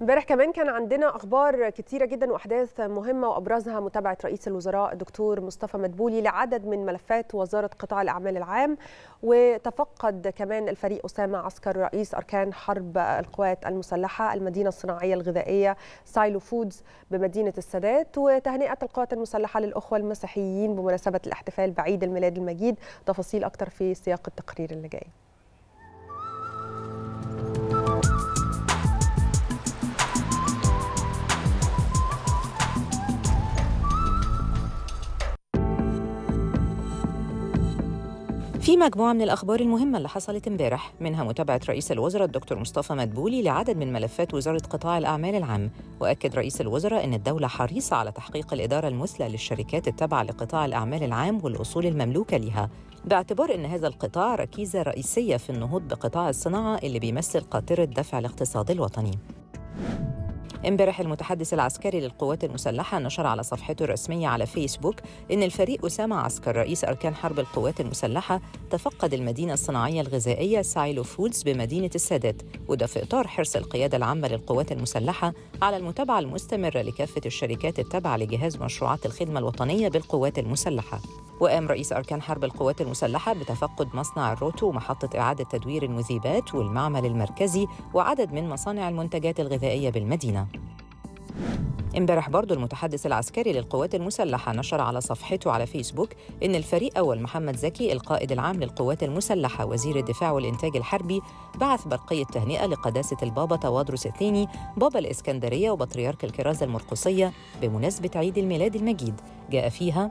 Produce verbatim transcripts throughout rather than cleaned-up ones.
امبارح كمان كان عندنا اخبار كتيره جدا واحداث مهمه، وابرزها متابعه رئيس الوزراء الدكتور مصطفى مدبولي لعدد من ملفات وزاره قطاع الاعمال العام، وتفقد كمان الفريق اسامه عسكر رئيس اركان حرب القوات المسلحه المدينه الصناعيه الغذائيه سايلو فودز بمدينه السادات، وتهنئه القوات المسلحه للاخوه المسيحيين بمناسبه الاحتفال بعيد الميلاد المجيد. تفاصيل اكتر في سياق التقرير اللي جاي. في مجموعة من الأخبار المهمة اللي حصلت امبارح، منها متابعة رئيس الوزراء الدكتور مصطفى مدبولي لعدد من ملفات وزارة قطاع الأعمال العام، وأكد رئيس الوزراء أن الدولة حريصة على تحقيق الإدارة المثلى للشركات التابعة لقطاع الأعمال العام والأصول المملوكة لها، باعتبار أن هذا القطاع ركيزة رئيسية في النهوض بقطاع الصناعة اللي بيمثل قاطرة دفع الاقتصاد الوطني. امبارح المتحدث العسكري للقوات المسلحة نشر على صفحته الرسمية على فيسبوك إن الفريق أسامة عسكر رئيس أركان حرب القوات المسلحة تفقد المدينة الصناعية الغذائية سايلو فودز بمدينة السادات، وده في إطار حرص القيادة العامة للقوات المسلحة على المتابعة المستمرة لكافة الشركات التابعة لجهاز مشروعات الخدمة الوطنية بالقوات المسلحة. وقام رئيس أركان حرب القوات المسلحة بتفقد مصنع الروتو ومحطة إعادة تدوير المذيبات والمعمل المركزي وعدد من مصانع المنتجات الغذائية بالمدينة. امبارح برضو المتحدث العسكري للقوات المسلحة نشر على صفحته على فيسبوك إن الفريق أول محمد زكي القائد العام للقوات المسلحة وزير الدفاع والإنتاج الحربي بعث برقية تهنئة لقداسة البابا توادرس الثاني بابا الإسكندرية وبطريرك الكرازة المرقسية بمناسبة عيد الميلاد المجيد، جاء فيها: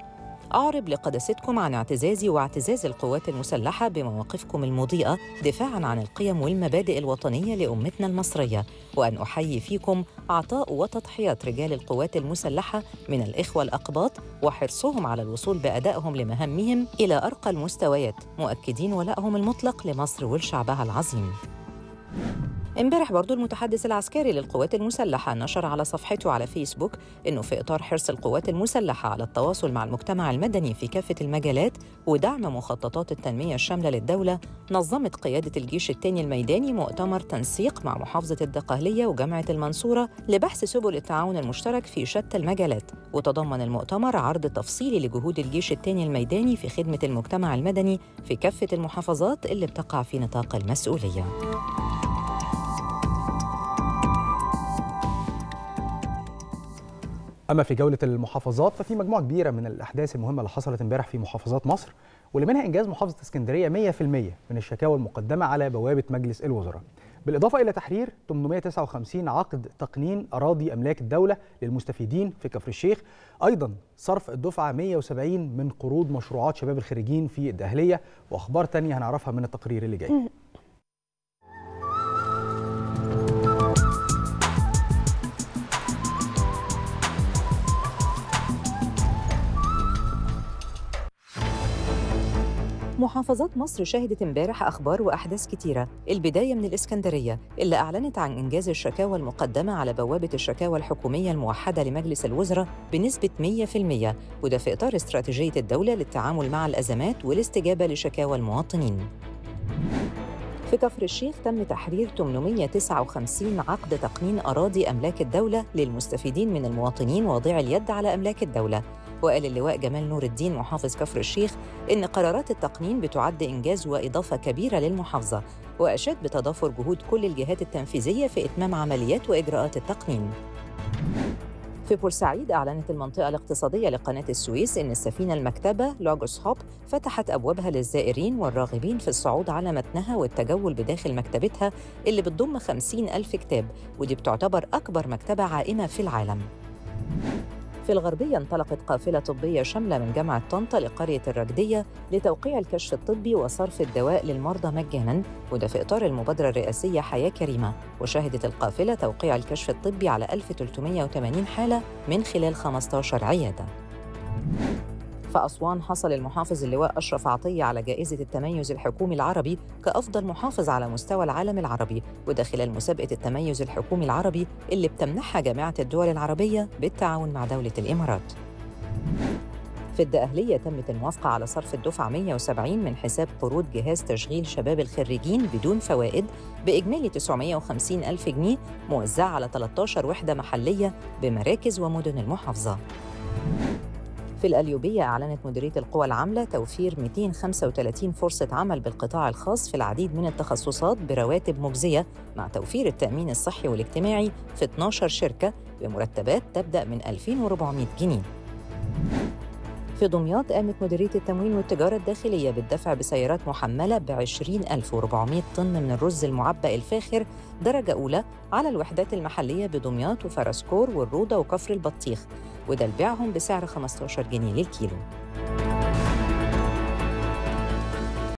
أعرب لقداستكم عن اعتزازي واعتزاز القوات المسلحة بمواقفكم المضيئة دفاعاً عن القيم والمبادئ الوطنية لأمتنا المصرية، وأن أحيي فيكم عطاء وتضحيات رجال القوات المسلحة من الإخوة الأقباط وحرصهم على الوصول بأدائهم لمهامهم إلى أرقى المستويات، مؤكدين ولائهم المطلق لمصر ولشعبها العظيم. امبارح برضو المتحدث العسكري للقوات المسلحة نشر على صفحته على فيسبوك إنه في إطار حرص القوات المسلحة على التواصل مع المجتمع المدني في كافة المجالات ودعم مخططات التنمية الشاملة للدولة، نظمت قيادة الجيش الثاني الميداني مؤتمر تنسيق مع محافظة الدقهلية وجامعة المنصورة لبحث سبل التعاون المشترك في شتى المجالات، وتضمن المؤتمر عرض تفصيلي لجهود الجيش الثاني الميداني في خدمة المجتمع المدني في كافة المحافظات اللي بتقع في نطاق المسؤولية. أما في جولة المحافظات ففي مجموعة كبيرة من الأحداث المهمة اللي حصلت امبارح في محافظات مصر، واللي منها إنجاز محافظة اسكندرية مية في المية من الشكاوى المقدمة على بوابة مجلس الوزراء، بالإضافة إلى تحرير ثمانمئة وتسعة وخمسين عقد تقنين أراضي أملاك الدولة للمستفيدين في كفر الشيخ، أيضا صرف الدفعة مئة وسبعين من قروض مشروعات شباب الخريجين في الدقهلية، وأخبار تانية هنعرفها من التقرير اللي جاي. محافظات مصر شهدت امبارح أخبار وأحداث كتيرة، البداية من الإسكندرية اللي أعلنت عن إنجاز الشكاوى المقدمة على بوابة الشكاوى الحكومية الموحدة لمجلس الوزراء بنسبة مئة في المئة، وده في إطار استراتيجية الدولة للتعامل مع الأزمات والاستجابة لشكاوى المواطنين. في كفر الشيخ تم تحرير ثمانمئة وتسعة وخمسين عقد تقنين أراضي أملاك الدولة للمستفيدين من المواطنين واضعي اليد على أملاك الدولة، وقال اللواء جمال نور الدين محافظ كفر الشيخ إن قرارات التقنين بتعد إنجاز وإضافة كبيرة للمحافظة، وأشاد بتضافر جهود كل الجهات التنفيذية في إتمام عمليات وإجراءات التقنين. في بورسعيد أعلنت المنطقة الاقتصادية لقناة السويس إن السفينة المكتبة لوجوس هوب فتحت أبوابها للزائرين والراغبين في الصعود على متنها والتجول بداخل مكتبتها اللي بتضم خمسين ألف كتاب، ودي بتعتبر أكبر مكتبة عائمة في العالم. في الغربية انطلقت قافلة طبية شاملة من جامعة طنطا لقرية الركدية لتوقيع الكشف الطبي وصرف الدواء للمرضى مجاناً، وده في إطار المبادرة الرئاسية حياة كريمة، وشهدت القافلة توقيع الكشف الطبي على ألف وثلاثمئة وثمانين حالة من خلال خمسة عشر عيادة. في أسوان حصل المحافظ اللواء أشرف عطيه على جائزة التميز الحكومي العربي كأفضل محافظ على مستوى العالم العربي، وده خلال مسابقة التميز الحكومي العربي اللي بتمنحها جامعة الدول العربية بالتعاون مع دولة الإمارات. في الدقهلية تمت الموافقة على صرف الدفعة مئة وسبعين من حساب قروض جهاز تشغيل شباب الخريجين بدون فوائد بإجمالي تسعمئة وخمسين ألف جنيه موزعة على ثلاث عشرة وحدة محلية بمراكز ومدن المحافظة. في القليوبية أعلنت مديرية القوى العاملة توفير مئتين وخمسة وثلاثين فرصة عمل بالقطاع الخاص في العديد من التخصصات برواتب مجزية، مع توفير التأمين الصحي والاجتماعي في اثنتا عشرة شركة بمرتبات تبدأ من ألفين وأربعمئة جنيه. في دمياط قامت مديرية التموين والتجارة الداخلية بالدفع بسيارات محملة ب عشرين ألف وأربعمئة طن من الرز المعبأ الفاخر درجة أولى على الوحدات المحلية بدمياط وفرسكور والروضة وكفر البطيخ، وده لبيعهم بسعر خمسة عشر جنيه للكيلو.